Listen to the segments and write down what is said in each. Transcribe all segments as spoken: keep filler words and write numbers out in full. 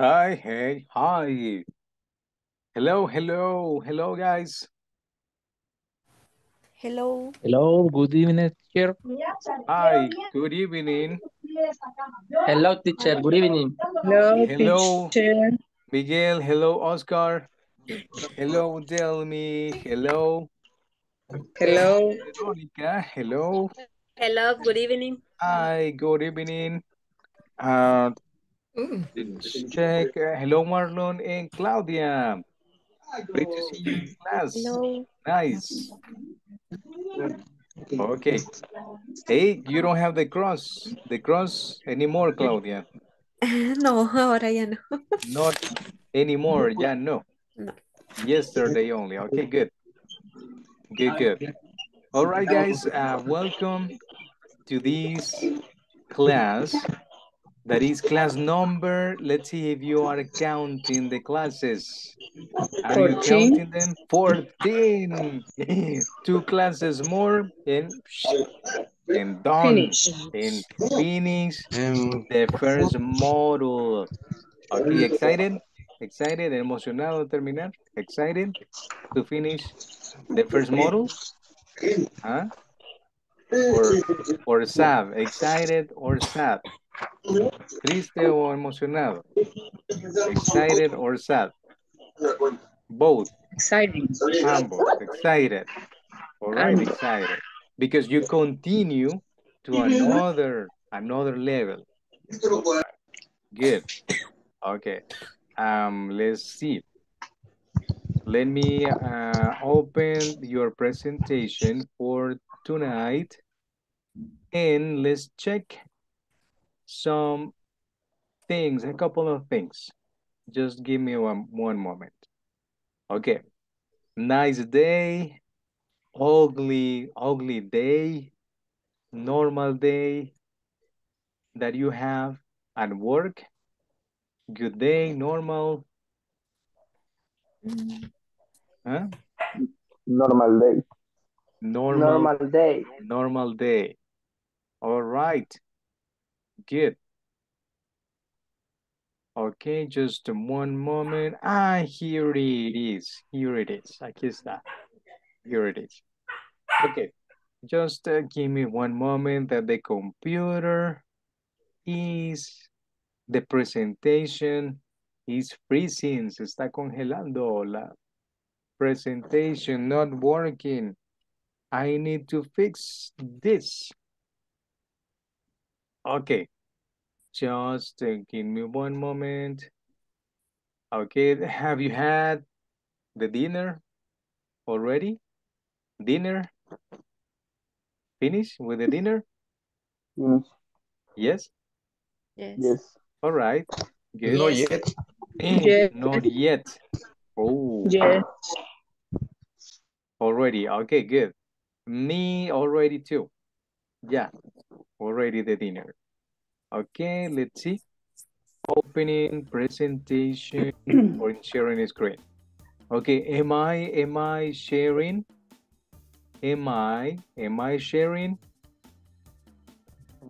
Hi, hey, hi. Hello, hello, hello, guys. Hello. Hello, good evening, teacher. Hi, good evening. Hello, teacher. Good evening. Hello, hello teacher. Miguel, hello, Oscar. Hello, Delmi. Hello. Hello. Veronica, hello. Hello, good evening. Hi, good evening. Uh, mm. Check. Uh, hello, Marlon and Claudia. Great to see you in class. Hello. Nice. Okay. Hey, you don't have the cross, the cross anymore, Claudia. No, ahora ya no. Not anymore, ya no. No. Yesterday only. Okay, good. Good, good. All right, guys. Uh, welcome to this class. That is class number. Let's see if you are counting the classes. Are fourteen? You counting them? fourteen. Two classes more and, and done. Finish. And finish um, the first module. Are you excited? Excited, emocionado, terminar. Excited to finish the first module? Huh? Or, or sad. Excited or sad? Triste o emocionado? Excited or sad? Both. Exciting. Ambos. Excited. All right, excited. Because you continue to another another level. Good. Okay. Um, let's see. Let me uh, open your presentation for tonight and let's check some things, a couple of things. Just give me one, one moment. Okay. Nice day, ugly, ugly day, normal day that you have at work. Good day, normal. Huh? Normal day. Normal, normal day. Normal day. All right. Good. Okay, just one moment. Ah, here it is. Here it is. Aquí está. Here it is. Okay. Just uh, give me one moment that the computer is... The presentation is freezing. Se está congelando. La presentation not working. I need to fix this. Okay. Just uh, give me one moment. Okay. Have you had the dinner already? Dinner? Finish with the dinner? Yes. Yes? Yes. Yes. All right. Good. Not yet. Yes. Not yet. Oh. Yes. Already. Okay, good. Me already too. Yeah. Already the dinner. Okay, let's see. Opening presentation or sharing the screen. Okay, am I am I sharing? Am I am I sharing?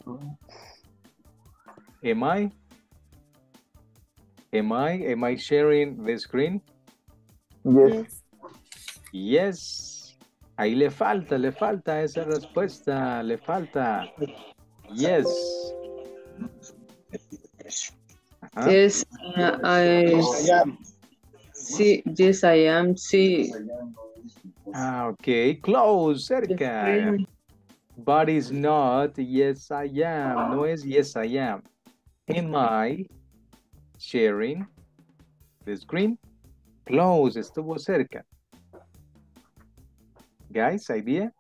Am I? Am I? Am I sharing the screen? Yes. Yes. Ahí le falta, le falta esa respuesta, le falta. Yes. Uh-huh. Yes, uh, I am. Sí, yes, I am. Sí. Ah, okay. Close, cerca. But it's not. Yes, I am. No es. Yes, I am. Am I sharing the screen? Close, estuvo cerca. Guys, idea?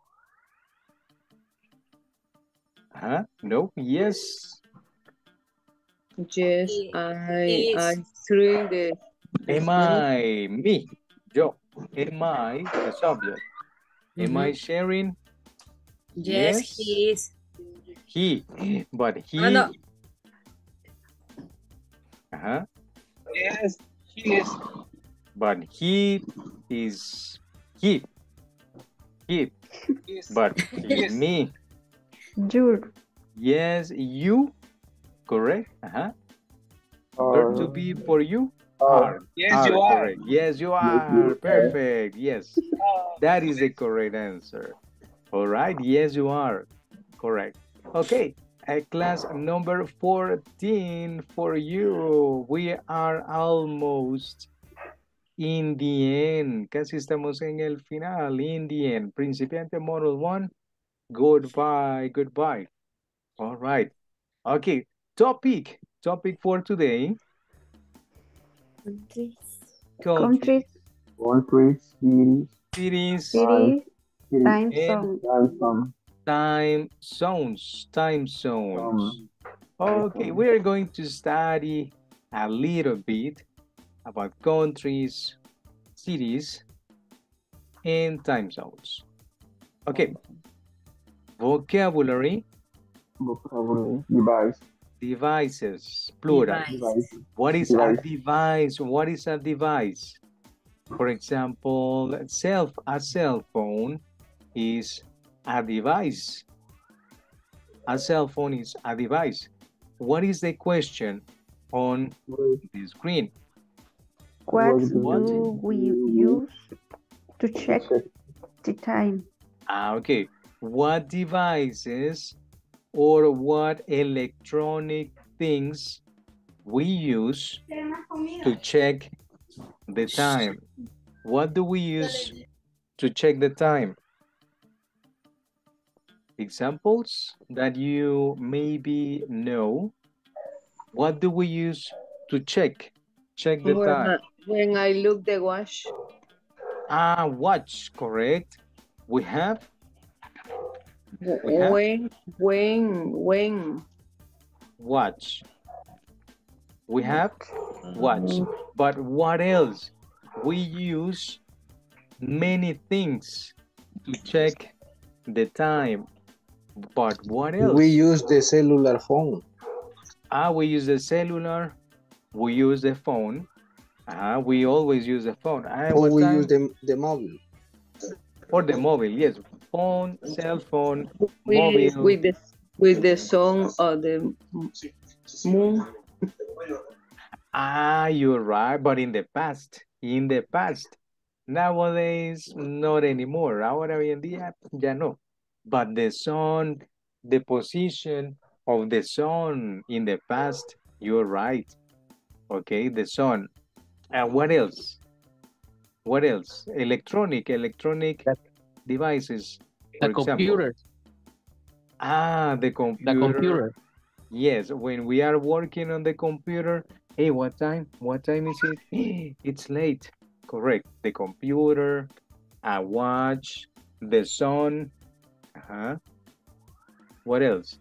Huh? No, yes. Yes, I am sharing the screen. Am I, me, yo, am I the subject? Mm-hmm. Am I sharing? Yes, yes, he is. He, but he... Oh, no. Uh-huh. Yes, he is. But he is he. He. Yes. But yes. Me. Dude. Yes, you. Correct. Uh-huh. Or... to be for you? Are. Yes, are. You are. Yes, you are. Perfect. Yes. That is the correct answer. All right. Yes, you are. Correct. Okay. Uh, class number fourteen for you. We are almost in the end. Casi estamos en el final. In the end. Principiante model one. Goodbye. Goodbye. All right. Okay. Topic. Topic for today. Countries. Countries. Countries. Cities. Cities. Cities. Cities. Time zone. Time zone. Time zones. Time zones. Okay, we are going to study a little bit about countries, cities, and time zones. Okay. Vocabulary. Vocabulary. Device. Devices, plural. Device. What is device. a device? What is a device? For example, self, a cell phone is a device. A cell phone is a device. What is the question on the screen? What do we use to check the time? Ah, okay. What devices or what electronic things we use to check the time? What do we use to check the time? Examples that you maybe know. What do we use to check? Check the when time. I, when I look the watch. Ah, watch, correct. We have... When, when, when. Watch. We have watch. But what else? We use many things to check the time. But what else? We use the cellular phone. Ah, we use the cellular. We use the phone. Ah, we always use the phone. Ah, or we time? use the, the mobile. Or the mobile, yes. Phone, cell phone, with, mobile. With the, with the sun or the moon. Ah, you're right, but in the past, in the past. Nowadays, not anymore. Ahora, hoy en día, ya no. But the sun, the position of the sun in the past, you're right. Okay, the sun. And what else? What else? Electronic, electronic. That devices, the computer. Example. Ah, the computer. The computer. Yes, when we are working on the computer, hey, what time? What time is it? It's late. Correct. The computer, a watch, the sun. Uh-huh. What else?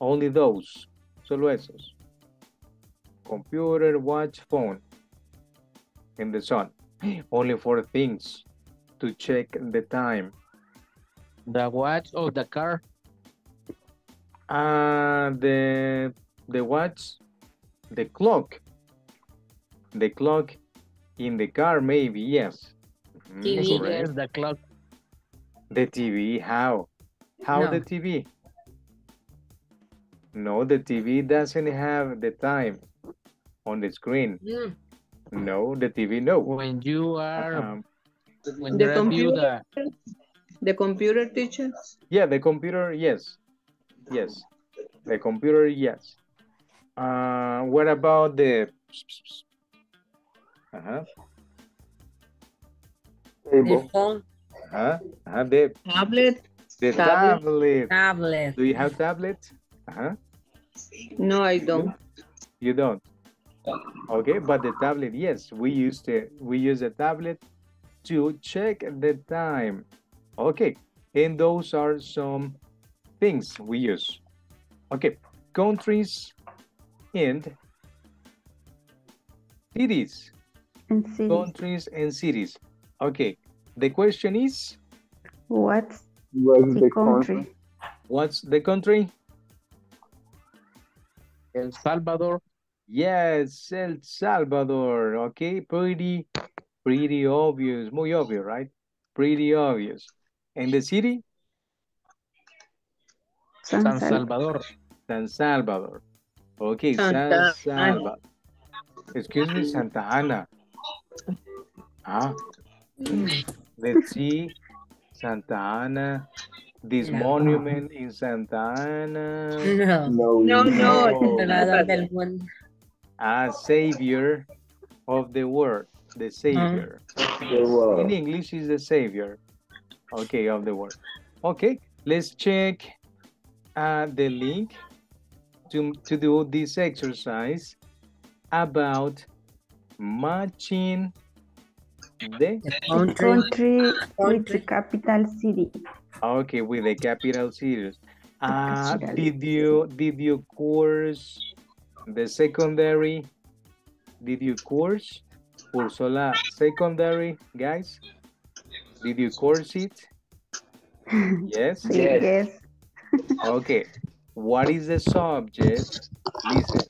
Only those. Solo esos. Computer, watch, phone, and the sun. Only four things to check the time. The watch or the car? Uh, the the watch, the clock. The clock in the car, maybe, yes. T V, yes, the clock. The T V, how? How no. The T V? No, the T V doesn't have the time on the screen. Mm. No, the T V, no. When you are... Um, When the computer, computer, the computer teacher? Yeah, the computer, yes. Yes. The computer, yes. Uh, what about the... Uh-huh. The phone? Uh-huh. Uh-huh. The tablet? The tablet. Tablet. Do you have tablet? Uh-huh. No, I don't. You don't? Okay, but the tablet, yes. We use the, we use the tablet to check the time. Okay, and those are some things we use. Okay, countries and cities. And cities. Countries and cities. Okay, the question is? What's, What's the, the country? country? What's the country? El Salvador. Yes, El Salvador. Okay, pretty... Pretty obvious, muy obvio, right? Pretty obvious. And the city? San Salvador. San Salvador. Okay, Santa San, Ana. Excuse me, Santa Ana. Ah, let's see, Santa Ana. This no. monument in Santa Ana. No, no, no. no. no. Del mundo. A savior of the world. The savior. The world. In English is the savior. Okay, of the world. Okay, let's check uh, the link to, to do this exercise about matching the country, country, with the capital city. Okay, with the capital cities. Uh, did you did you course the secondary? Did you course Ursola secondary, guys? Did you course it? Yes. Yes. Okay. What is the subject? Listen.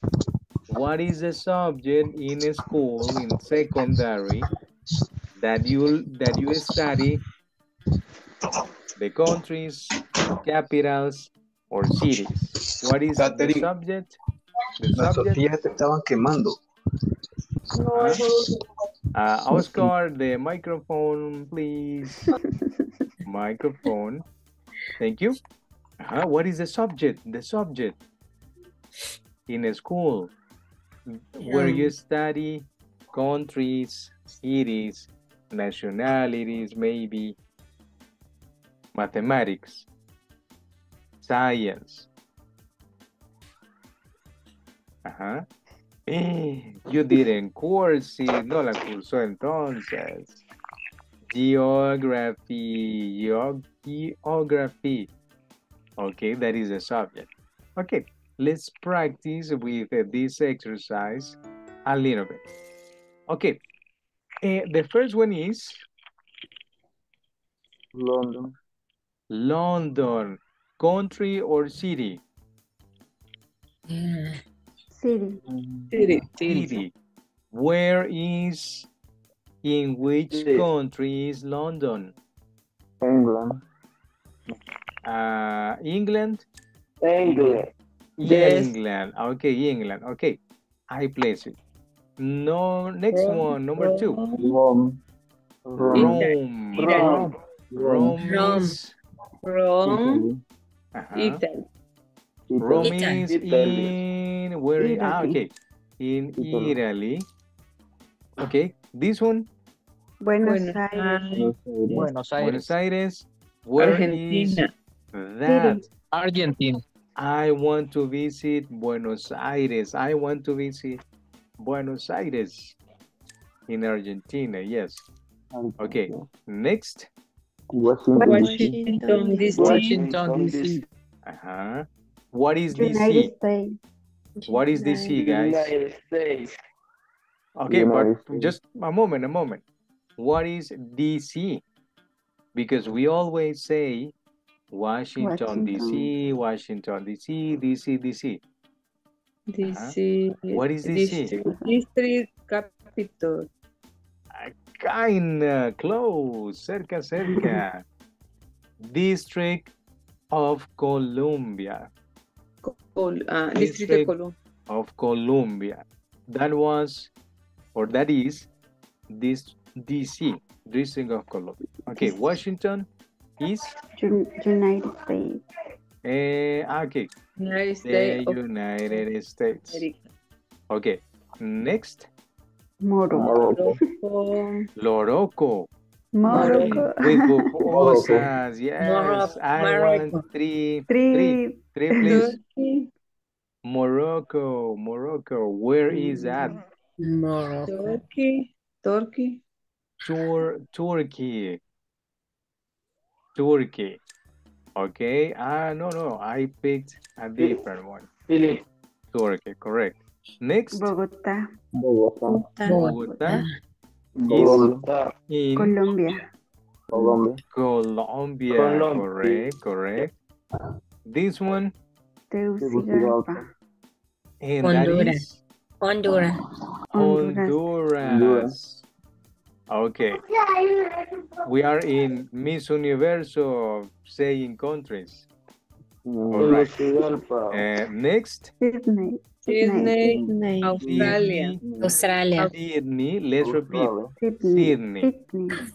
What is the subject in a school in secondary that you that you study? The countries, capitals, or cities. What is Catherine, the subject? The las tortillas te estaban quemando. Uh, uh, Oscar, the microphone, please. Microphone. Thank you. Uh, what is the subject? The subject in a school where you study countries, cities, nationalities, maybe. Mathematics, science. Ajá. Eh, you didn't course it, no la cursó entonces. Geography, geography. Okay, that is the subject. Okay, let's practice with uh, this exercise a little bit. Okay, uh, the first one is London. London, country or city? Yeah. City. City. City. Where is, in which city. Country is London? England. Uh, England? England. Yes. England. Okay, England. Okay. I place it. No, next Rome. One, number two. Rome. Rome. Rome. Rome. Rome. Rome. Rome, uh-huh. Italy. Rome is Italy. In where? Italy. Ah, okay, in Italy. Italy. Okay, this one. Buenos Aires. Buenos Aires. Buenos Aires. Where Argentina. Is that? Argentina. I want to visit Buenos Aires. I want to visit Buenos Aires in Argentina. Yes. Okay. Next. Washington, D C. Washington, D C. Uh-huh. What is D C? What is D C, guys? United States. Okay, United but States. Just a moment, a moment. What is D C? Because we always say Washington, D C, Washington, D C, D C, D C. D C. Uh-huh. What is D C? District Capital. Kinda close, cerca, cerca. District of Colombia. Col uh, District, District of, Col of Colombia. That was, or that is, this D C, District of Colombia. Okay, Washington is? United States. Uh, okay. United States. The United States. America. Okay, next. Morocco. Morocco. Morocco. With pupusas, yes. Morocco. I Morocco. Want three, three. Three, three, please. Three. Morocco, Morocco. Where is that? Morocco. Turkey. Turkey. Tur Turkey. Turkey. Okay. Ah, no, no. I picked a different one. Philip. Turkey, correct. Next, Bogota. Bogota. Bogota. Bogota. In Colombia. Colombia. Colombia. Colombia. Correct, correct. This one. Tegucigalpa. And Honduras. Honduras. Honduras. Honduras. Okay. We are in Miss Universo saying countries. All right. Uh, next. Sydney. Sydney, Sydney. Australia. Australia. Sydney, let's repeat. Sydney.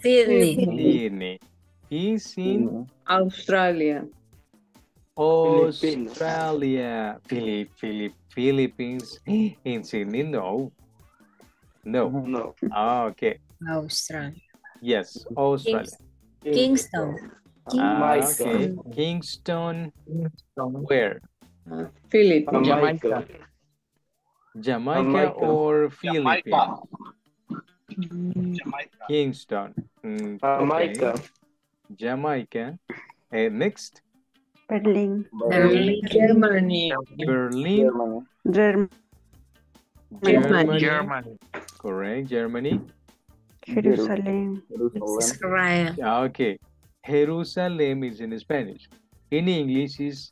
Sydney. Sydney. Sydney. Is in Australia. Australia. Philippines. Philippines. Philippines. In Sydney, no. No. No. Okay. Australia. Yes, Australia. Kingston. Kingston. Okay. Kingston. Kingston. Where? Philippines. Jamaica. Jamaica. Jamaica or Philippines? Jamaica. Jamaica. Kingston. Mm, Jamaica. Okay. Jamaica. Uh, next. Berlin. Berlin. Germany. Berlin. Germany. Germany. Germany. Correct. Germany. Jerusalem. Israel. Okay. Jerusalem is in Spanish. In English is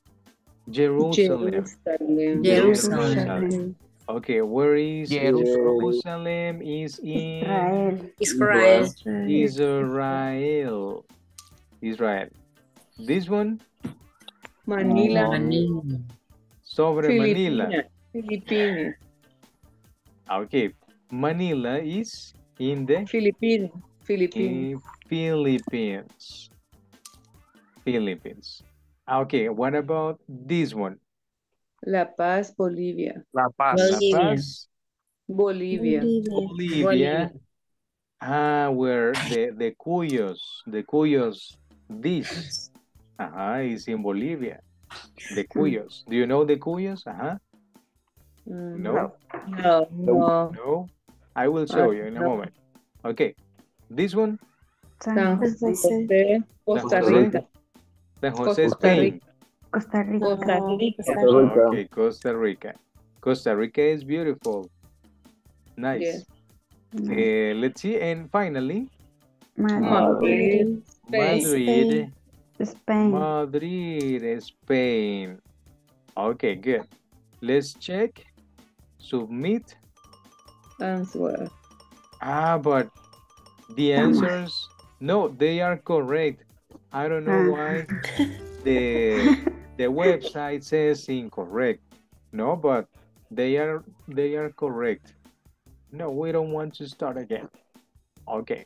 Jerusalem. Jerusalem. Jerusalem. Jerusalem. Okay, where is Jerusalem? Jerusalem is in Israel. Israel. Israel. Israel. This one? Manila. Manila. Sobre Manila. Philippines. Okay, Manila is in the Philippines. Philippines. Philippines. Philippines. Okay, what about this one? La Paz, Bolivia. La Paz. Bolivia. La Paz. Bolivia. Bolivia. Bolivia. Ah, where the, the cuyos, the cuyos, this, uh-huh, is in Bolivia. The cuyos. Do you know the cuyos? Uh-huh. Mm, no. No. No. No. I will show you in a moment. Okay. This one? San Jose, Costa Rica. San Jose, Spain. Costa Rica. Costa Rica. Okay, Costa Rica. Costa Rica is beautiful. Nice. Yeah. Uh, let's see. And finally, Madrid. Madrid. Spain. Madrid, Spain. Okay, good. Let's check. Submit. Answer. Ah, but the answers, no, they are correct. I don't know why the the website says incorrect. No, but they are they are correct. No, we don't want to start again. Okay,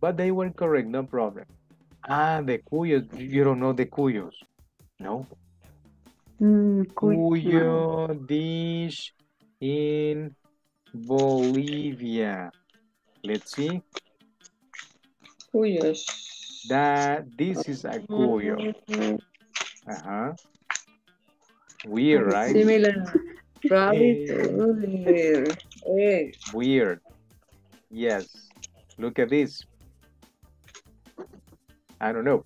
but they were correct, no problem. Ah, the cuyos, you don't know the cuyos? No. Mm, cuyo dish in Bolivia. Let's see. Cuyos. That this is a cuyo. Uh-huh. Weird, right? Similar. Rabbit. Weird. Yes. Look at this. I don't know.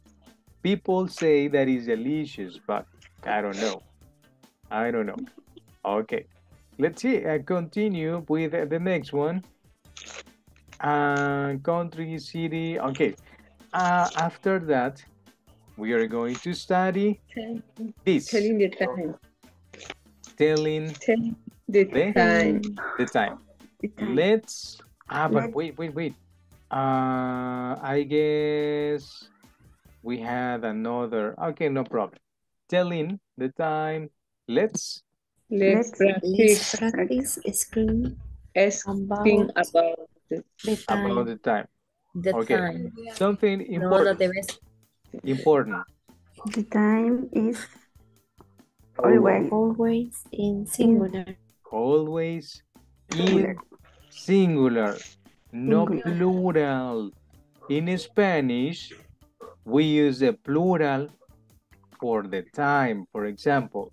People say that is delicious, but I don't know. I don't know. Okay. Let's see. I continue with the next one. Uh, country, city. Okay. Uh, after that, we are going to study this. Telling the time. Telling Tell the, the time. The time. Let's. Ah, but wait, wait, wait. Uh, I guess we had another. Okay, no problem. Telling the time. Let's. Let's, let's practice. practice. Asking about, about the time. About the time. The okay. time. Something important. No, no important. The time is always, always in singular. Always in singular. No singular. Plural. In Spanish, we use the plural for the time. For example,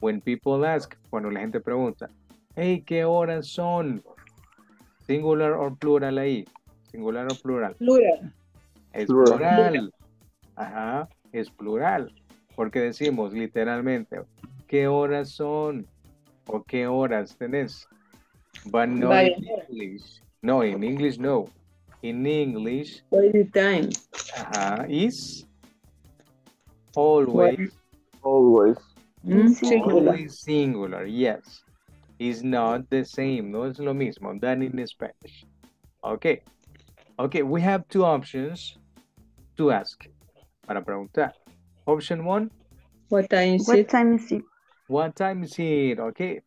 when people ask, cuando la gente pregunta, hey, ¿qué horas son? Singular or plural ahí. Singular o plural. Plural. Es plural. Plural. Ajá, es plural. Porque decimos literalmente, ¿qué horas son? ¿O qué horas tenés? But no By in English. No, in English, no. In English. What is the time? Ajá, is always. Always. Mm, singular. Always singular, yes. Is not the same. No es lo mismo than in Spanish. Okay. Okay, we have two options to ask. Para preguntar. Option one. What time is it? What time is it? What time is it? Okay.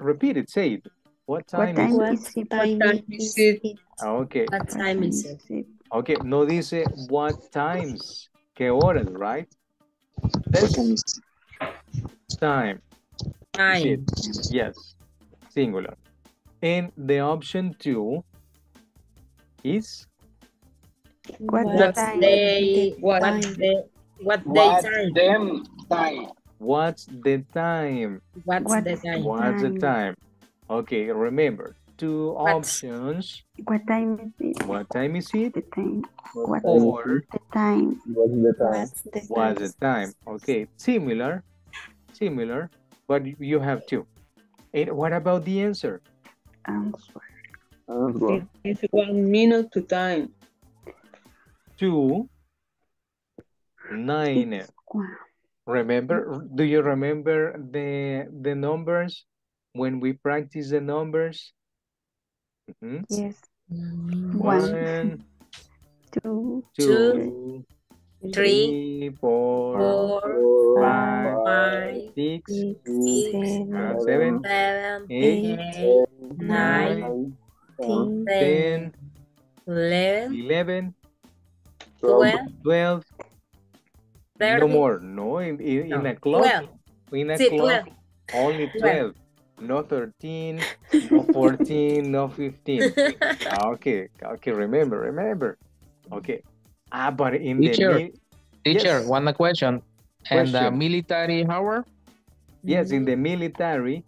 repeat it, say it. What time, what time is it? What time is it? Okay. What time is it? Okay, no dice what times, que horas, right? This time. Time. Yes, singular. And the option two is? What, what day, day, what time. Day, what day what time? Them time. What's the time? What's, What's the time? What's the time? Okay, remember, two what? options. What time is it? What time is it? The time. What or the time? What's the time? What's the time? What's the time? Okay, similar, similar, but you have two. And what about the answer? Answer. answer. It's one minute to time. Two, nine. Remember, do you remember the the numbers when we practice the numbers? Mm-hmm. Yes. One, two, two, two, three, four, four five, five, six, six, seven, seven, seven eight, eight, nine, ten, ten, eleven, eleven, twelve, twelve. No more, no, in, in, no. in a clock, twelve. in a sí, clock, twelve. Only twelve, no thirteen, no fourteen, no fifteen. Okay, okay, remember, remember. Okay, ah, but in teacher, the... Teacher, yes. one question. question. And the military hour? Yes, in the military,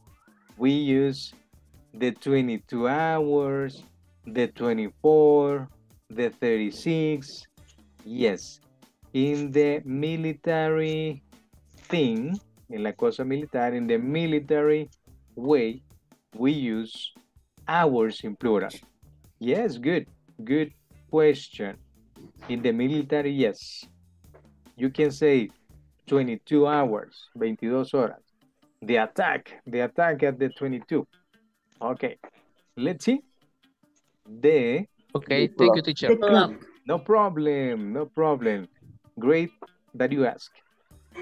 we use the twenty-two hours, the twenty-four, the thirty-six, yes. In the military thing, in la cosa militar, in the military way, we use hours in plural. Yes, good, good question. In the military, yes. You can say twenty-two hours, veintidós horas. The attack, the attack at the twenty-two. Okay, let's see. The... Okay, the thank you, teacher. No problem, no problem. Great that you ask.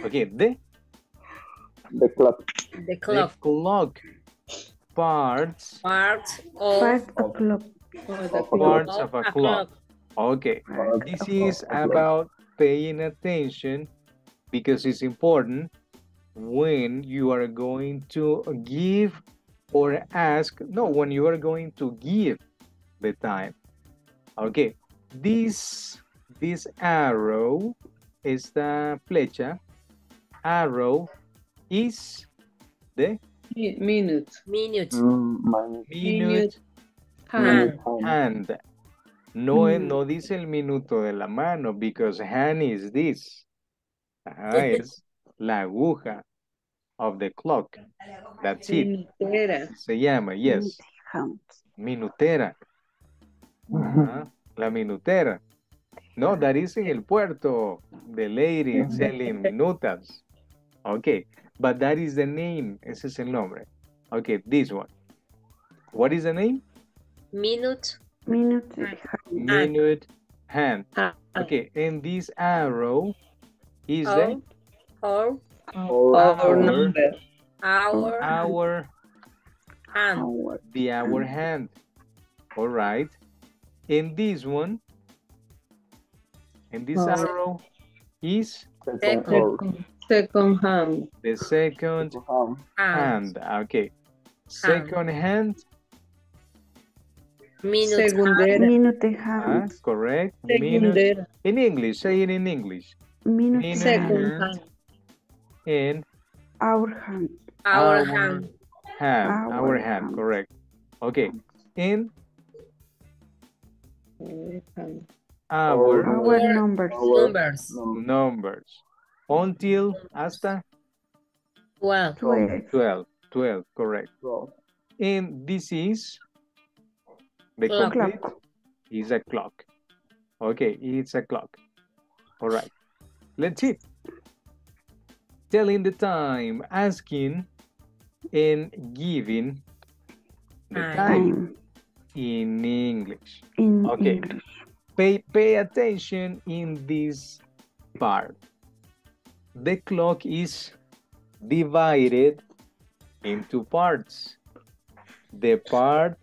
Okay, the the clock. The clock. The clock. Parts. Parts of, part of, clock. of, of parts of a, a clock. clock. Okay. Part this is about paying attention because it's important when you are going to give or ask. No, when you are going to give the time. Okay. This This arrow, esta flecha, arrow, is the minute. Minute. Minute. Minute. Hand. hand. No, mm. no dice el minuto de la mano, because hand is this. Ajá, es la aguja of the clock. That's it. Minutera. Se llama, yes. Minutera. Ajá, la minutera. No, that is in El Puerto, the lady selling minutas. Okay, but that is the name. Ese es el nombre. Okay, this one. What is the name? Minute. Minute. Minute hand. hand. Okay, and this arrow is the? Our. Our number. Our. Our hand. The hour hand. All right. And this one. And this oh. arrow is second, second hand. The second hand. hand. Okay. Second hand. Minute hand. Minute hand. Ah, correct. Minute. In English. Say it in English. Minute, Minute second hand. And our hand. Our, our hand. hand. Our, our hand. hand. Correct. Okay. And Our, our numbers. numbers. Numbers. Until, hasta? twelve. twelve. twelve. twelve, correct. twelve. And this is? The clock. complete? It's a clock. Okay, it's a clock. All right. Let's see. Telling the time, asking, and giving the time, time. in English. In okay. English. Pay, pay attention in this part. The clock is divided into parts. the part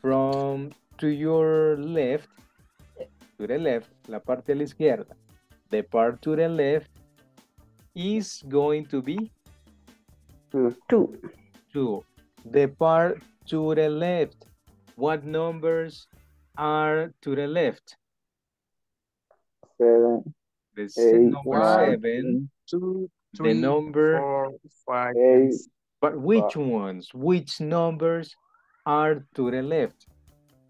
from to your left, to the left, la parte a la izquierda, the part to the left is going to be two. Two. Two. The part to the left, what numbers are to the left? Seven. The eight, number one, seven. Two, three, the number four, five, eight. But which five. ones? Which numbers are to the left?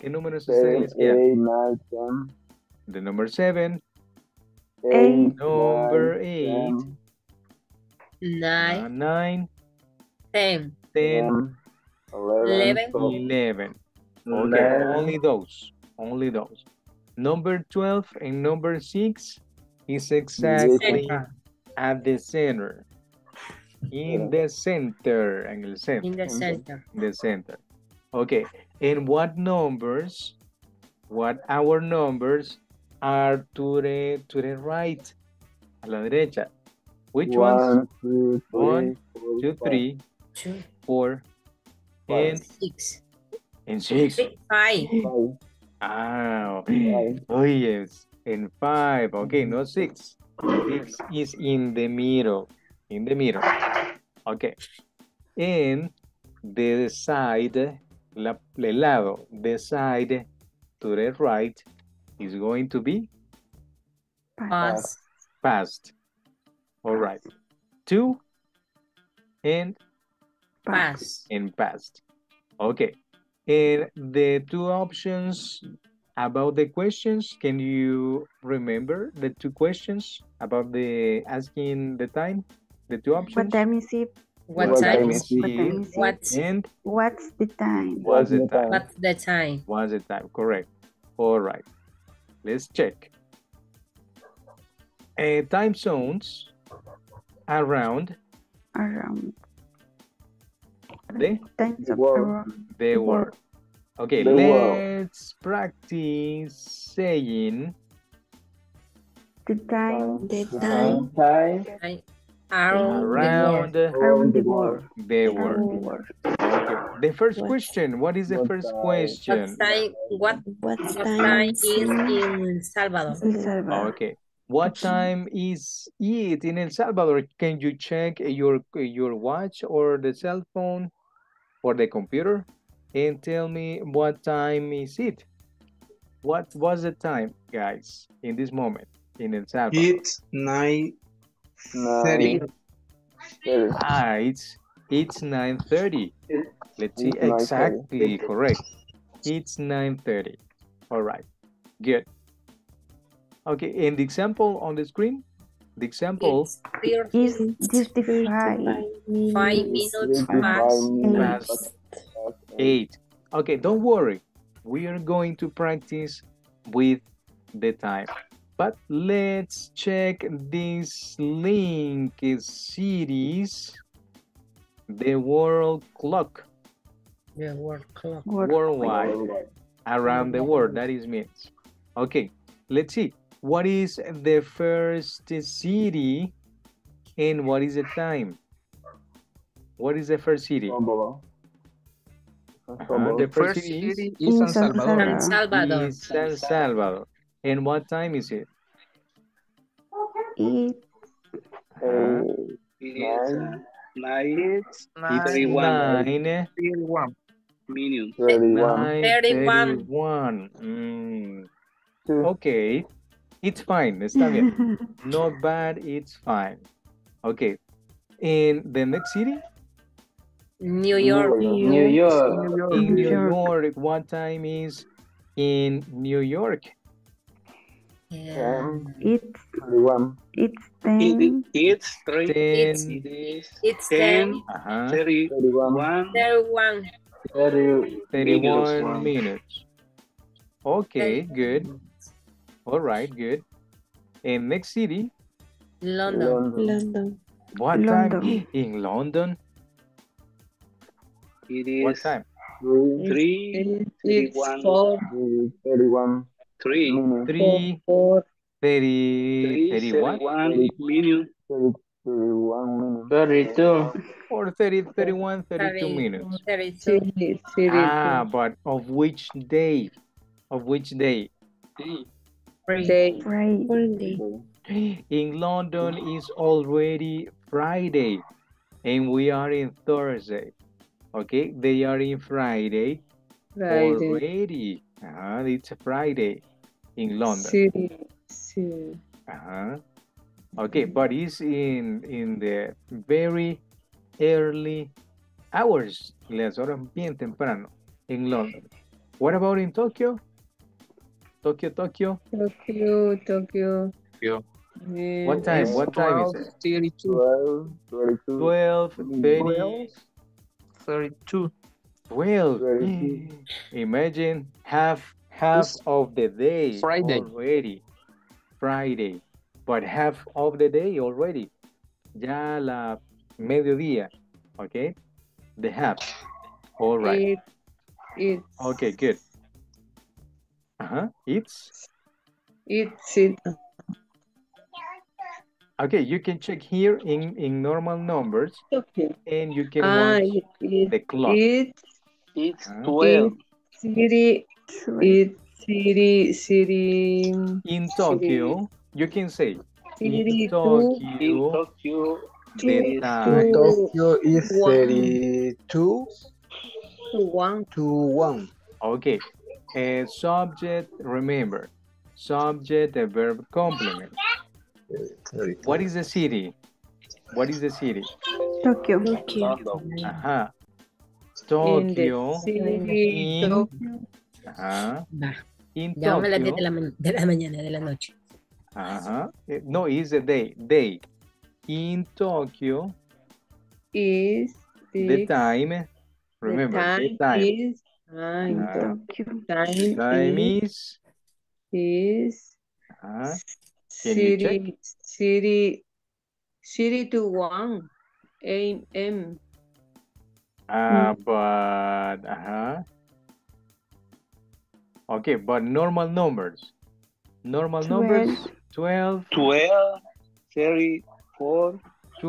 ¿Qué números seven, ustedes eight, nine, ten. The number seven. Eight. Number eight. Nine. Nine. Ten. Ten. Eleven. Eleven. Okay, eleven. Only those. Only those. Number twelve and number six is exactly six. At the center. In the center. En el centro. In the center. In the center. Okay. And what numbers, what our numbers are to the, to the right, a la derecha? Which one, ones? Two, three, one, four, two, three, two, four, five, and six. And six. Five. Five. Ah, okay. Five. Oh, yes. And five. Okay, no six. Six is in the middle. In the middle. Okay. And the side, la, el lado, the side to the right is going to be? Past. Past. All right. To and past. And past. Okay. And the two options about the questions, can you remember the two questions about the asking the time? The two options? What time is it? What, what time, time is it? What time is what's, and what's the time? What's the time? What's the time? What's the time? Correct. All right. Let's check. Uh, time zones around. Around. The, the world. The world. Okay, the let's world. practice saying. The time. The time. The time. Around, around the world. The world. Okay. The first what, question. What is the what first time? question? What time, what, what time is in El Salvador? El Salvador. Okay. What time is it in El Salvador? Can you check your your watch or the cell phone or the computer and tell me what time is it? What was the time, guys, in this moment in El Salvador? It's nine. thirty. Ah, it's it's nine thirty. Let's see exactly correct. It's nine thirty. All right, good. Okay, and the example on the screen. The example is fifty-five. Five minutes past eight. Okay, don't worry. We are going to practice with the time. But let's check this link series, the world clock. Yeah, world clock. Worldwide, worldwide. Around the world, that is means. Okay, let's see. What is the first city and what is the time? What is the first city? Uh-huh. The first city is San Salvador. San Salvador. Is San Salvador. And what time is it? It is nine thirty-one minutes. thirty-one. Okay, it's fine. Está bien. Not bad. It's fine. Okay. And the next city? New York. New York. In New York. What time is in New York? Yeah. It's one. It's ten. It, it's three. Ten. It's, it's ten. Uh-huh. Thirty-one. Thirty-one. Thirty-one minutes. Okay, good. All right, good. And next city. London. London. What London. time in London? It is. What time? Three. Thirty-one. Thirty-one. Three, three, four, four, thirty, thirty, thirty, thirty-one, thirty-one, thirty-one, thirty-one minutes. thirty-two. Or thirty, thirty-one, thirty-two minutes. thirty-two. Ah, but of which day? Of which day? Friday. Friday. In London is already Friday, and we are in Thursday. Okay, they are in Friday, Friday. already. Uh-huh. It's a Friday in London. Sí. Sí. Uh-huh. Okay, but it's in in the very early hours, las horas bien temprano in London. What about in Tokyo? Tokyo, Tokyo. Tokyo, Tokyo. Tokyo. Yeah. What time? It's what time is it? thirty-two. twelve, thirty-two. twelve, thirty, thirty-two. twelve. thirty-two. Imagine half half it's of the day Friday already. Friday. But half of the day already. Ya la mediodía. Okay? The half. All right. It, it's, okay, good. Uh-huh. It's? It's it. Okay, you can check here in, in normal numbers. Okay. And you can ah, watch it, it, the clock. It, it's uh, twelve. It's city, city, city. In Tokyo. City. You can say, in Tokyo, in Tokyo, the time. Tokyo is thirty-two, one, two, one. Okay, uh, subject, remember, subject, the verb complement. What is the city? What is the city? Tokyo. Tokyo. Uh-huh. Tokyo. In, Tokyo. Uh-huh. In Tokyo. De la mañana, de la noche. Uh-huh. No, it's a day. Day. In Tokyo is the, the time. Remember, the time. The time is time. Uh, Tokyo. Time, time is is uh-huh. city city city to one a m. Ah, uh, mm. but uh-huh. Okay, but normal numbers. Normal twelve. Numbers. twelve, thirty-four, p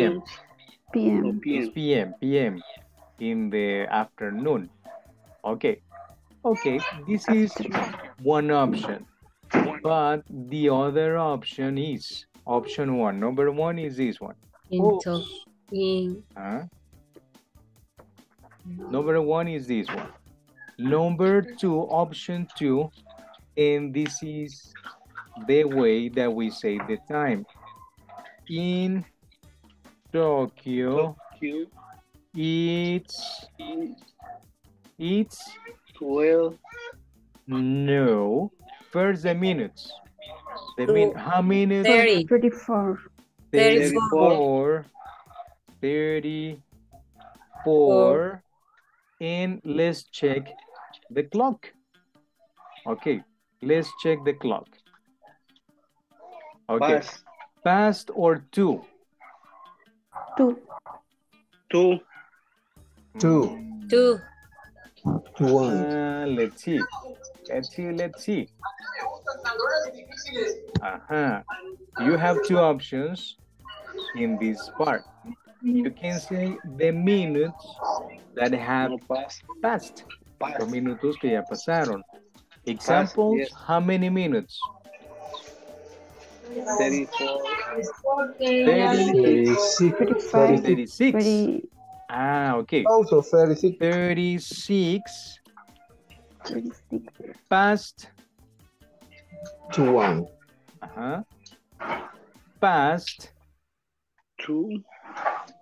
m. p m. It's p m. p m. In the afternoon. Okay. Okay. This is one option. But the other option is option one. Number one is this one. In Tokyo. Huh? Number one is this one. Number two, option two, and this is the way that we say the time. In Tokyo, Tokyo. It's, it's twelve. No, first the minutes. The min how minutes? thirty. thirty-four. thirty-four. thirty-four. And let's check the clock. Okay, let's check the clock. Okay, Pass. past or two? Two. Two. Two. Two. One. Uh, let's see. Let's see. Let's see. Uh-huh. You have two options in this part. You can say the minutes that have passed. Passed. Los minutos que ya pasaron. Examples, yes. How many minutes? thirty-six. Ah, okay. Also thirty-six. thirty-six. thirty-six. Past. To one. Uh-huh. Past. Two.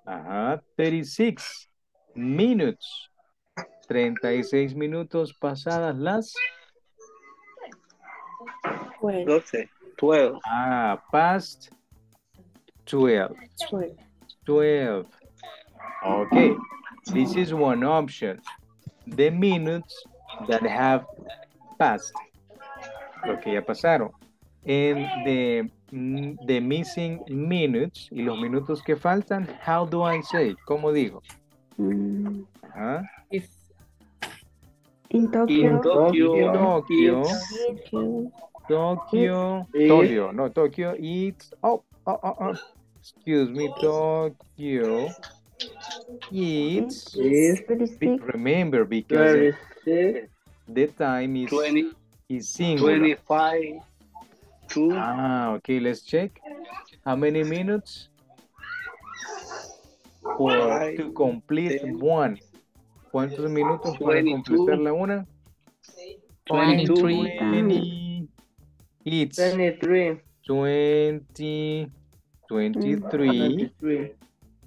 Uh-huh. thirty-six. Minutes. treinta y seis minutos pasadas las doce. twelve. Ah, past twelve. twelve. twelve. Okay. This is one option. The minutes that have passed. Lo que ya pasaron. And the, the missing minutes, y los minutos que faltan, how do I say? ¿Cómo digo? Mm. Uh-huh. If in Tokyo, in Tokyo, Tokyo, Tokyo, Tokyo Tokyo, y... Tokio, no, Tokio, y... Oh, oh, oh, oh. Excuse me, Tokyo. It's, be, remember, because twenty-six, the time is twenty, is singular. twenty-five, two. Ah, okay, let's check. How many minutes for five, to complete ten, one? ¿Cuántos minutos para completar la una? twenty-three. twenty, it's twenty-three. twenty. twenty-three. twenty-three.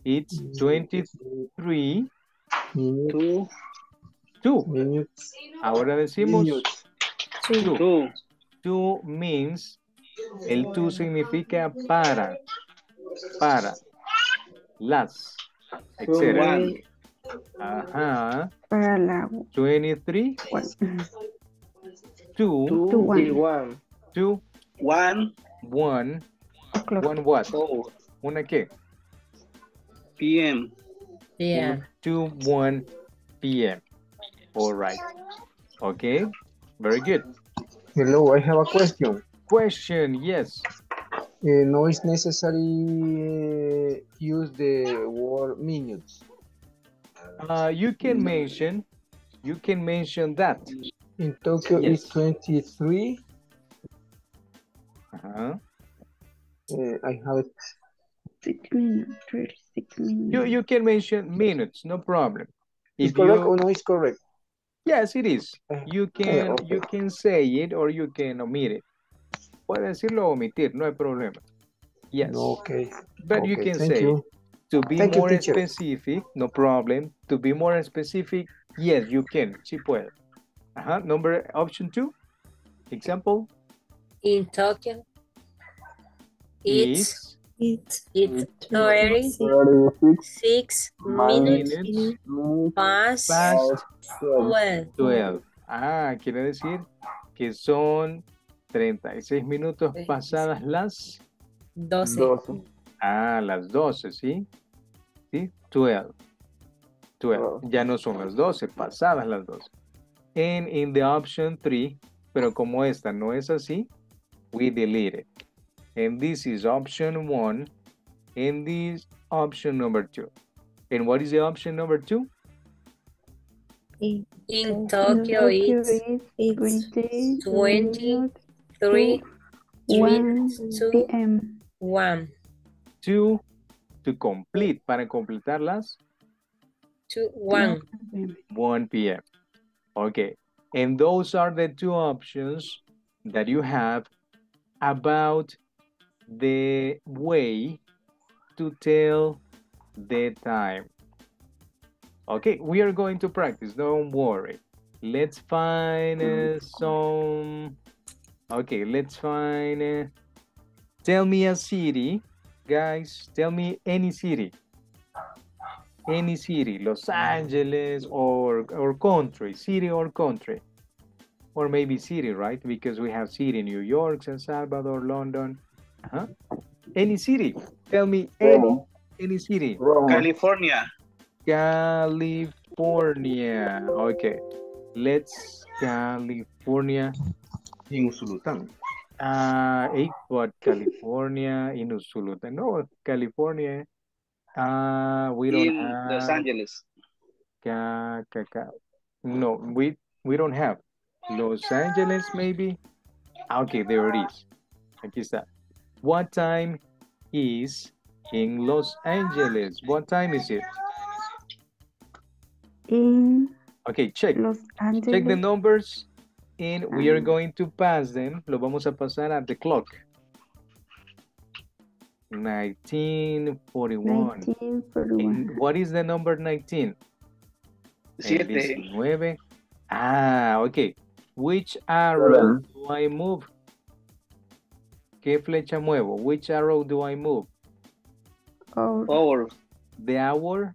It's twenty-three. Two. Two. Ahora decimos two. Two. Two means, el two significa para, para, las, etcétera. Ajá. Para la. twenty-three. Two. Two. One. Two. One. One. One what? Oh. ¿Una qué? P M. Yeah. two, one P M All right. Okay. Very good. Hello, I have a question. Question, yes. Uh, no, it's necessary uh, use the word minutes. Uh, you can mention, you can mention that. In Tokyo, yes. It's twenty-three. Uh-huh. Uh, I have it. Six minutes, thirty-six minutes. You, you can mention minutes, no problem. Is correct or no is correct? Yes, it is. You can, uh, okay. you can say it or you can omit it. Puede decirlo o omitir, no hay problema. Yes. No, okay. But okay. you can Thank say you. To be Thank more you, specific, no problem. To be more specific, yes, you can. Sí puede. Ajá, number option two. Example. In Tokyo. It's it's it's thirty six minutes, minutes past, past twelve. twelve. Ah, quiere decir que son treinta y seis minutos pasadas las doce. doce. Ah, las doce, ¿sí? Sí, twelve. twelve. Oh. Ya no son las doce, pasadas las doce. And in the option three, pero como esta no es así, we delete it. And this is option one, and this option number two. And what is the option number two? In, in Tokyo, it's, it's twenty-three minutes to P M one. Two, to complete, para completarlas? To one. one P M Okay. And those are the two options that you have about the way to tell the time. Okay, we are going to practice, don't worry. Let's find uh, some... Okay, let's find... Uh, tell me a city, guys. Tell me any city. Any city, Los Angeles or, or country, city or country. Or maybe city, right? Because we have city in New York, San Salvador, London. Uh-huh. Any city, tell me any, any city. Rome. California. California. Okay, let's California. Inusulutan. Ah, uh, what California? Inusulutan. No, California. Ah, uh, we don't. In have... Los Angeles. Ka, ka, ka. No, we we don't have Los Angeles. Maybe. Okay, there it is. Aquí está. What time is in Los Angeles? What time is it? In okay, check. Los Angeles. Check the numbers and um, we are going to pass them. Lo vamos a pasar at the clock. nineteen forty-one. nineteen forty-one. What is the number nineteen? Siete. Ah, okay. Which arrow do I move? ¿Qué flecha muevo? Which arrow do I move? Hour. Hour. The hour?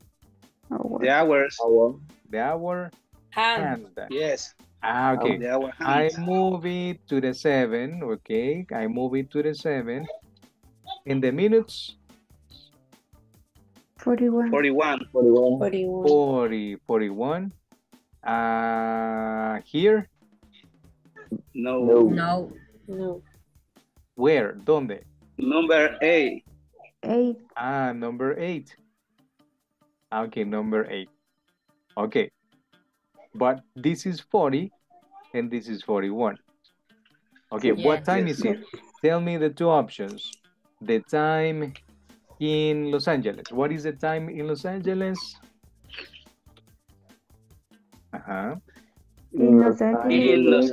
Hour. The hours. Hour. The hour. Hand. Hand. Yes. Ah, okay. The hour hand. I move it to the seven. Okay. I move it to the seven. In the minutes? forty-one. forty-one. forty-one. forty-one. forty, forty-one. Uh, here? No. No. No. No. Where? ¿Dónde? Number eight. Eight. Ah, number eight. Okay, number eight. Okay. But this is forty and this is forty-one. Okay, yeah. What time is it? Tell me the two options. The time in Los Angeles. What is the time in Los Angeles? Uh-huh. In Los Angeles.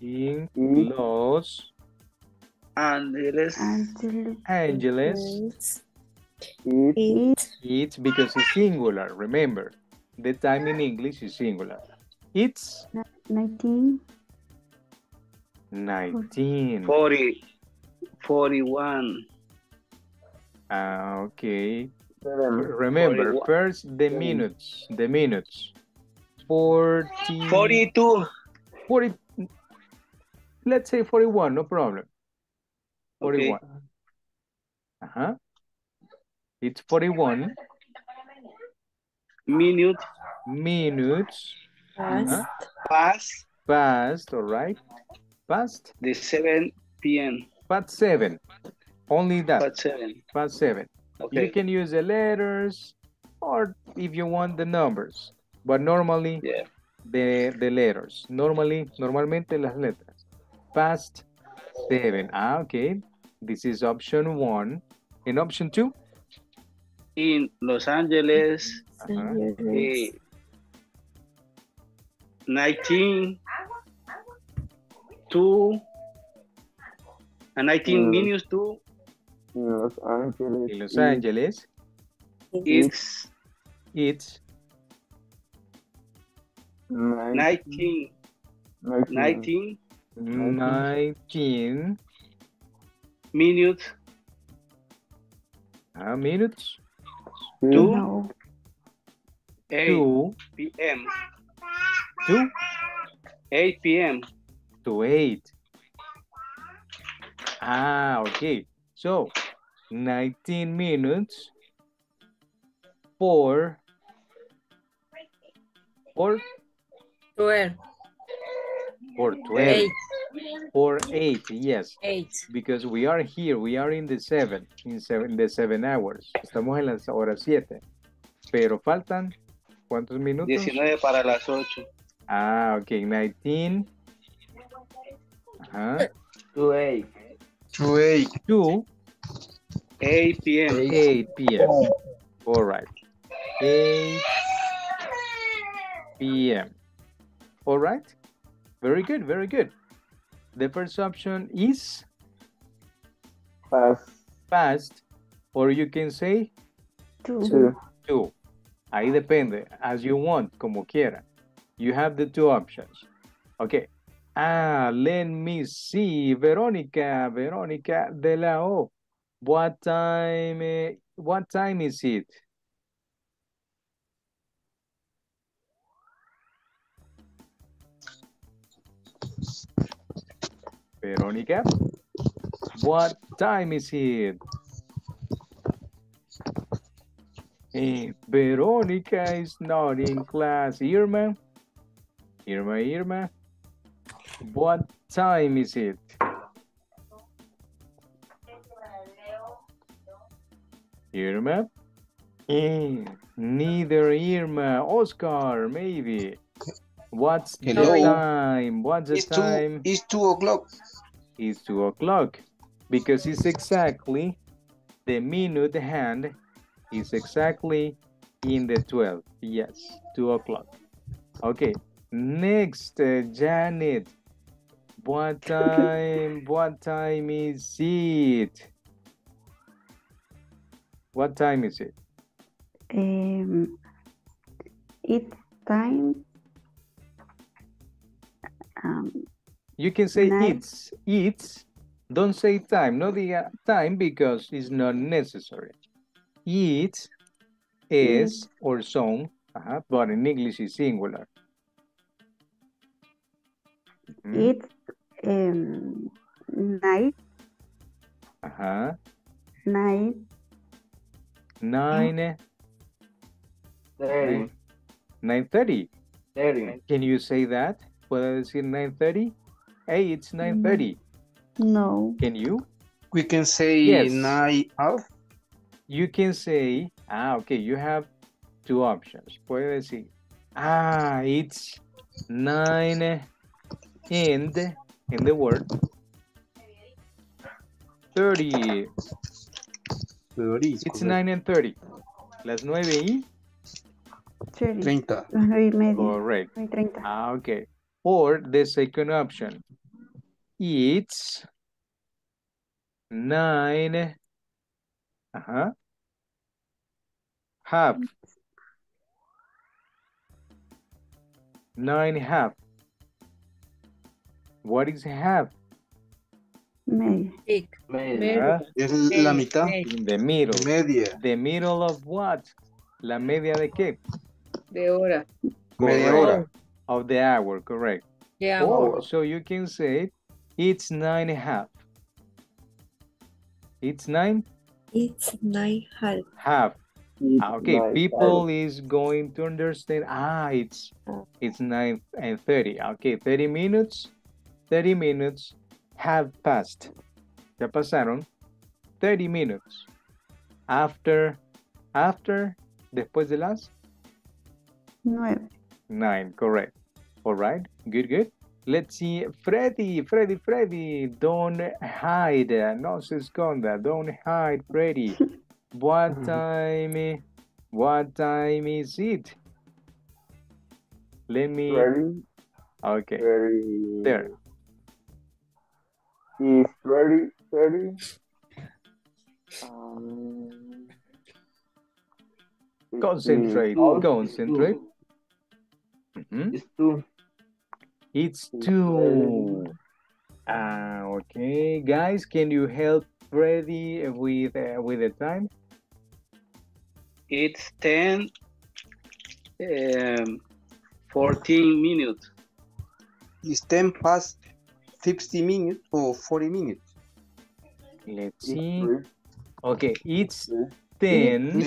In Los Angeles. Angeles. It. It's because it's singular. Remember, the time in English is singular. It's nineteen. nineteen. forty. forty-one. Uh, okay. Remember, forty-one. First the minutes. The minutes. forty. forty-two. forty. Let's say forty-one, no problem. forty-one. Okay. Uh-huh. It's forty-one. Minutes. Minutes. Past. Uh-huh. Past. Past, all right. Past. The seven p m Past seven. Only that. Past seven. Past seven. Okay. You can use the letters or if you want the numbers. But normally, yeah. the, the letters. Normally, normalmente las letras. Past seven. Ah, okay. This is option one. In option two? In Los Angeles, uh-huh. Yes. nineteen, two, and nineteen mm. minus two. Los Angeles. In Los Angeles, it's it's nineteen, nineteen, nineteen minutes. How minutes? Two, no. eight p m Two, eight p m To eight. Ah, okay. So, nineteen minutes. Four. Four. Twelve. Or twelve. Eight. Or eight. Yes. Eight. Because we are here. We are in the seven. In seven. The seven hours. Estamos en las horas siete. Pero faltan ¿cuántos minutos? diecinueve para las ocho. Ah, okay. nineteen. Ajá. To eight. To eight. To eight p m eight p m All right. eight p m All right. Very good. Very good. The first option is fast, fast, or you can say two. Two. Two. Ahí depende, as you want, como quiera. You have the two options. Okay. Ah, let me see. Veronica, Veronica de la O. What time? Eh, what time is it? Veronica, what time is it? Hey, Veronica is not in class. Irma, Irma, Irma, what time is it? Irma, hey, neither Irma. Oscar, maybe. What's the Hello. time? What's the it's time? Two, it's two o'clock. It's two o'clock because it's exactly the minute hand is exactly in the twelve. Yes, two o'clock. Okay. Next, uh, Janet. What time? What time is it? What time is it? Um, it's time. Um, you can say nine. It's, it's, don't say time, not the uh, time because it's not necessary. It, is, mm. or some, uh-huh, but in English it's singular. Mm. It's um, night. Uh-huh. Nine. Nine. Thirty. Nine thirty. Thirty. Can you say that? ¿Puedo decir nine thirty? Hey, it's nine thirty. No. Can you? We can say yes. Night out. You can say, ah, okay, you have two options. Puede decir, ah, it's nine and, in the word, thirty. thirty it's nine and thirty. Las nueve y? thirty. thirty. Correct. thirty. Ah, okay. Or the second option. It's nine uh-huh, half. Nine half. What is half? Media. Media. Es la mitad. In the middle. Media. The middle of what? La media de qué? De hora. Media hora. Of the hour, correct. Yeah. Oh, so you can say it's nine and a half. It's nine? It's nine half. Half. It's okay, nine, people half. Is going to understand. Ah, it's it's nine and thirty. Okay, thirty minutes. Thirty minutes have passed. Ya pasaron. Thirty minutes. After after después de las nine. Nine, correct. All right, good, good. Let's see, Freddy, Freddy, Freddy, don't hide, no se esconda, don't hide, Freddy. What time, what time is it? Let me, Freddy, okay, Freddy. There. It's Freddy, Freddy. Um, concentrate, concentrate. Mm-hmm. It's two. It's two. Ah, uh, okay, guys, can you help Freddy with uh, with the time? It's ten. Um, fourteen minutes. It's ten past sixty minutes or forty minutes. Let's see. Okay, it's ten.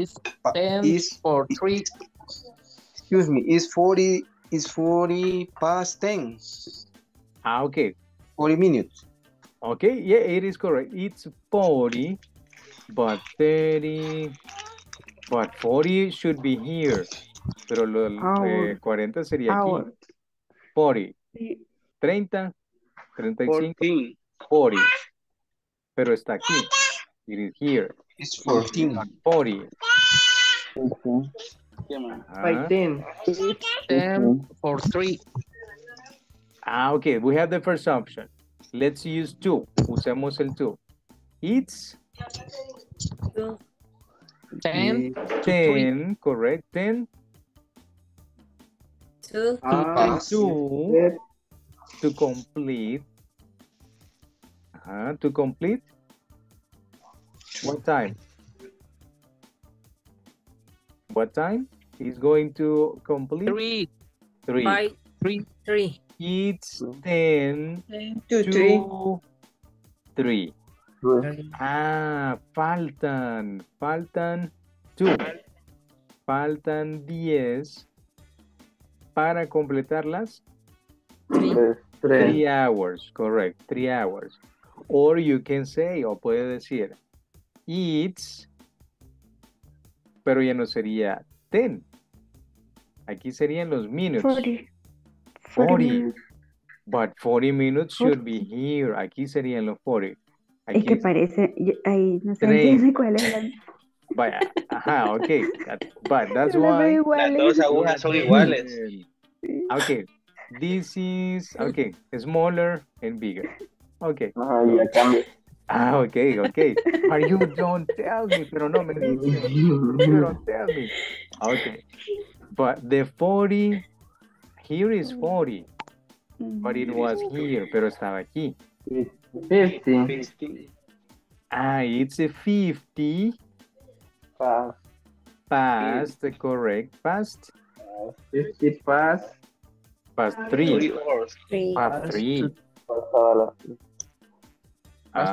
It's ten or three. Excuse me, it's forty. It's forty past ten. Ah, okay. forty minutes. Okay, yeah, it is correct. It's forty, but thirty, but forty should be here. Pero lo, eh, cuarenta sería hour. Aquí. forty. thirty, thirty-five, fourteen. forty. Pero está aquí. It is here. It's fourteen. forty. Okay. Uh-huh. By ten. ten or three. Ah, okay. We have the first option. Let's use two. Usemos el two. It's ten. ten, ten correct. ten. two. Ah, two. To complete. Uh-huh. To complete. What time? What time? He's going to complete? Three. Three. Five, three. Three. It's ten. ten two, two, three. Three. Ah, faltan. Faltan two. Faltan diez para completar las three. Three. Three hours. Correct. Three hours. Or you can say, o puede decir, it's, pero ya no sería ten. Aquí serían los minutes. forty. forty. forty. But forty minutes forty. Should be here. Aquí serían los forty. Aquí es que parece, ahí no sé entiende cuál es la... Vaya, ajá, ok. That, but that's why... Las dos agujas son iguales. Ok. This is, ok, smaller and bigger. Ok. Ajá, ya cambia. Ah, okay, okay. Are you, don't tell me, pero no me don't tell me. Okay. But the forty, here is forty. But it was here, pero estaba aquí. fifty. fifty. Ah, it's a fifty. Past. Past, fifty. Correct. Past. fifty past. Past three. three. Past three. Past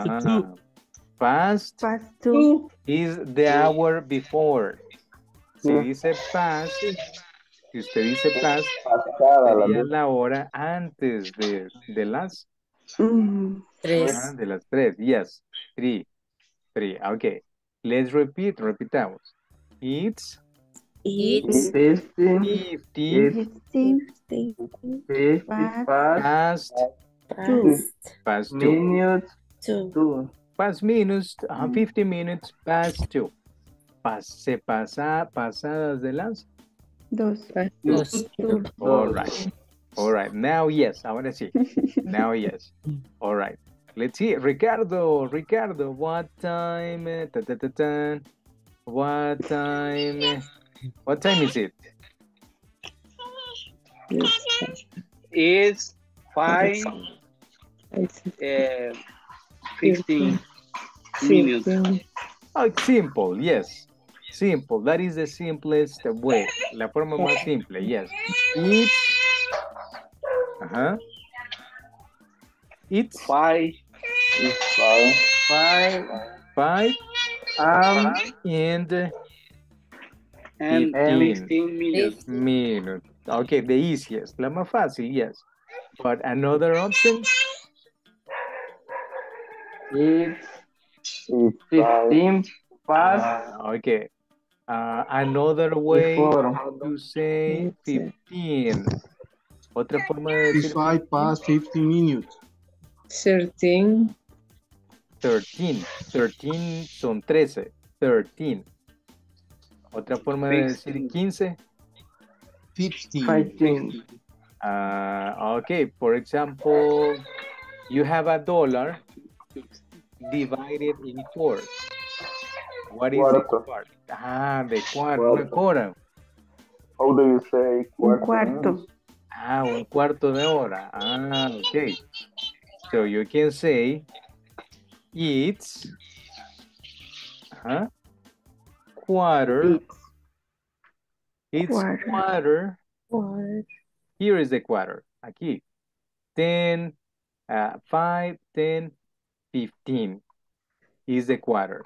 uh, two. Past, past two is the hour before. Si yeah. dice past, si usted dice past, sería la hora antes de, de las Mm-hmm. Tres. One de las tres, yes. Three. Three. Okay. Let's repeat. Repitamos. It's. It's fifty. fifty. fifty. Past. Two. Past two. Minutes. Two. Past minus. Uh, fifty minutes past two. Se pasa, pasadas de las. Dos. Dos. Dos. All right. All right. Now, yes. Ahora sí. Now, yes. All right. Let's see. Ricardo, Ricardo, what time? Ta, ta, ta, ta. What time? What time is it? It's five uh, fifteen minutes. Oh, simple, yes. Simple. That is the simplest way. La forma más simple, yes. It's uh-huh. It's five. It's five. Five. Five. Um, and and fifteen minutes. Minutes. Okay, the easiest. La más fácil, yes. But another option? It's fifteen past. Uh, okay. Uh, another way before. To say fifteen. Otra forma de decir. fifteen past fifteen minutes. thirteen. thirteen. thirteen son trece. thirteen. Otra forma de decir quince. fifteen. Uh, okay, for example, you have a dollar divided in four. What is the part? Ah, the cuarto. Quarter. How do you say cuarto? Cuarto. Ah, un cuarto de hora. Ah, okay. So you can say it's uh, quarter. It's quarter. Quarter. Quarter. Here is the quarter. Aquí. ten, uh, five, ten, fifteen is the quarter.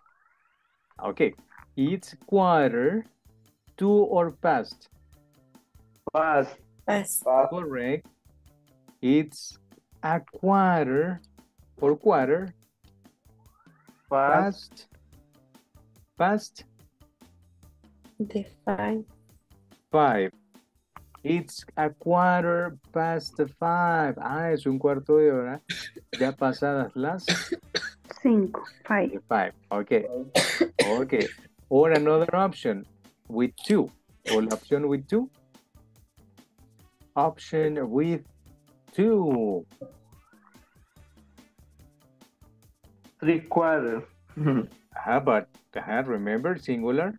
Okay. It's quarter to or past. Past. Past. Correct. It's a quarter or quarter. Past. Past. The five. Five. It's a quarter past the five. Ah, es un cuarto de hora. Ya pasadas las. Cinco. Five. Five. Okay. Okay. Or another option with two. Or option with two. Option with two. Three quarters. Ah, but ah, remember singular.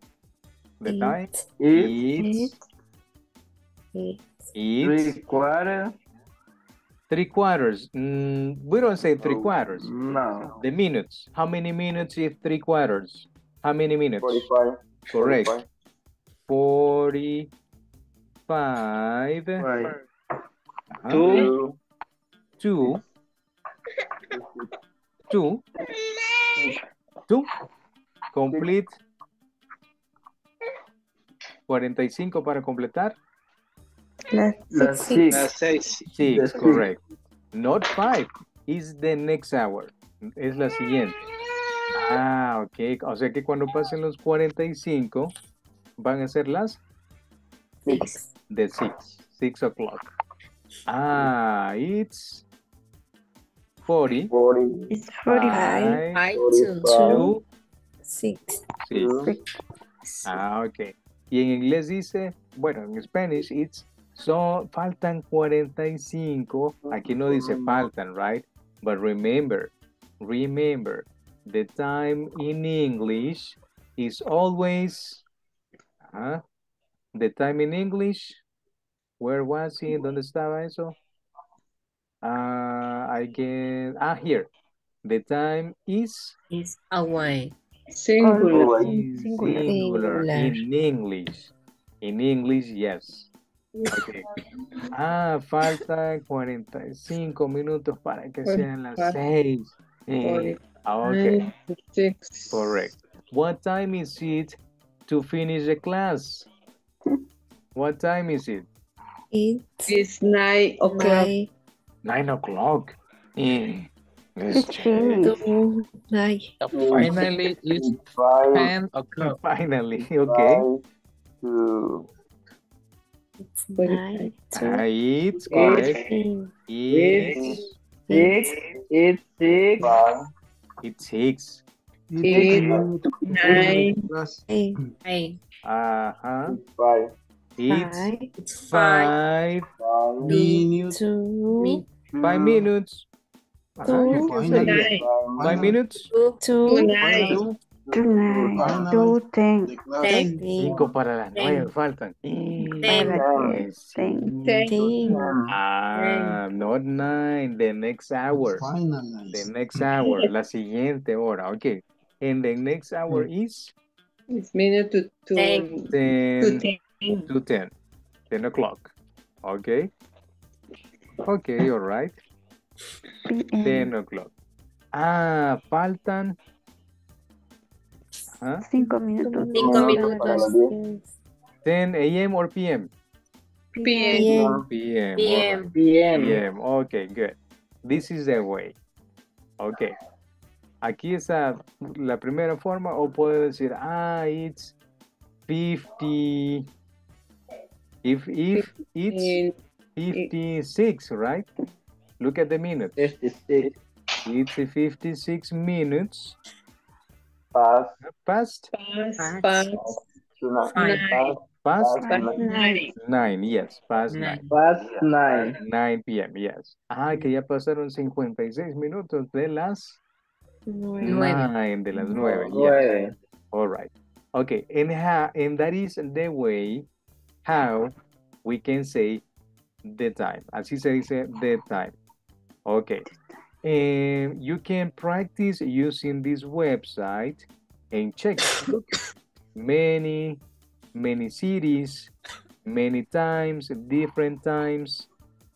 The time. It's. It's three quarters. Three quarters. Mm, we don't say three quarters. No. The minutes. How many minutes is three quarters? How many minutes? forty-five. Correct. forty-five. forty-five. Right. Uh-huh. Two. Two. Two. Two. Complete. cuarenta y cinco para completar. Las six. Las six. Six, correct. Not five. Is the next hour. Es la siguiente. Ah, ok. O sea que cuando pasen los cuarenta y cinco, van a ser las six. The six. Six o'clock. Ah, it's forty. forty. It's forty-five. I two. Six. Six. Ah, ok. Y en inglés dice, bueno, en Spanish, it's so faltan cuarenta y cinco. Aquí no dice faltan, right? But remember, remember, the time in English is always, uh, the time in English, where was it? ¿Dónde estaba eso? Uh, I guess, ah, here. The time is? Is away. Singular. Singular. Singular. Singular. In English. In English, yes. Okay. Ah, falta cuarenta y cinco minutos para que sean las seis. Eh, okay. Six. Correct. What time is it to finish the class? What time is it? It's nine o'clock. Nine o'clock. Mm. It's true. Finally, Finally, it's ten o'clock. Finally, okay. Two. It's nine. It's correct. It's six. It's six. It's six. It's nine. Nine. Uh huh. Five. It's five. Five minutes. Five minutes. Two, nine. Five minutes. Two, nine. Two, ten. Ten. Cinco para las nueve faltan. Ten. Ten. Ah, not nine. The next hour. The next hour. La siguiente hora. Okay. And the next hour is? It's minute to two. Ten. Ten. To ten. Ten o'clock. Okay. Okay, all right. ten o'clock. Ah, faltan. ¿Ah? Cinco minutos. Cinco minutos. ten a m or p m? p m. p m. p m. p m. Okay, good. This is the way. Okay. Aquí está la primera forma, o puedo decir, ah, it's fifty. If, if it's fifty-six, right? Look at the minutes. fifty-six. It's fifty-six minutes. Past. Past. Past. Past. Past. Nine. Nine. Yes. Past nine. Past nine. nine p m Yes. Ah, que ya pasaron cincuenta y seis minutos de las nine, de las nueve. Yes. All right. Okay. And how, and that is the way how we can say the time. Así se dice the time. Okay, and you can practice using this website and check many, many cities, many times, different times,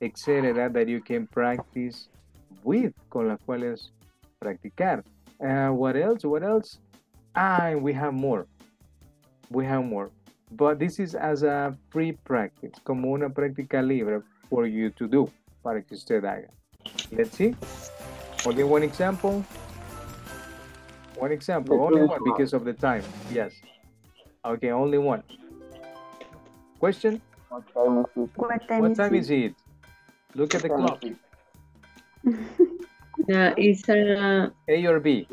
et cetera that you can practice with, con las cuales practicar. Uh, what else? What else? Ah, we have more. We have more. But this is as a pre-practice, como una práctica libre for you to do, para que usted haga. Let's see. Only one example. One example. Only one because of the time. Yes. Okay, only one. Question? What time is it? What time, what time is, it? is it? Look at the clock. No, it's uh, A or B?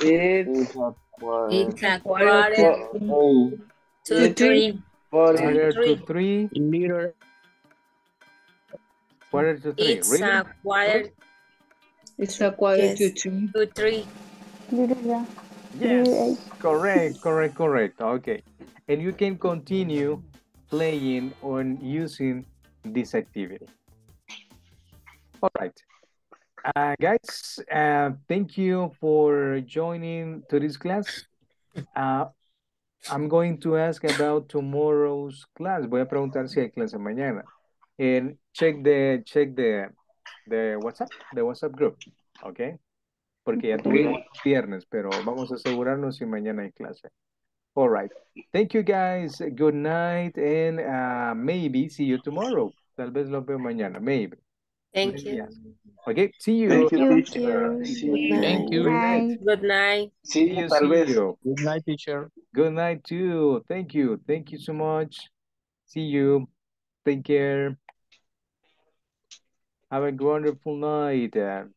It's a quarter. It's a quarter to, to three. Quarter to three. Meter. Quarter to three. It's really? a quarter. It's a quarter yes. to two. To three. Yes. Correct. Correct. Correct. Okay. And you can continue playing or using this activity. All right, uh, guys. Uh, thank you for joining to this class. Uh, I'm going to ask about tomorrow's class. Voy a preguntar si hay clase mañana. And check the check the the WhatsApp the WhatsApp group, okay? Porque ya tuvimos viernes, pero vamos a asegurarnos si mañana hay clase. All right. Thank you guys. Good night, and uh, maybe see you tomorrow. Tal vez lo veo mañana. Maybe. Thank maybe you. Yes. Okay. See you. Thank you, teacher. Thank you. Good night. Good night. See you. Tal vez. Good night, teacher. Good night too. Thank you. Thank you so much. See you. Take care. Have a wonderful night.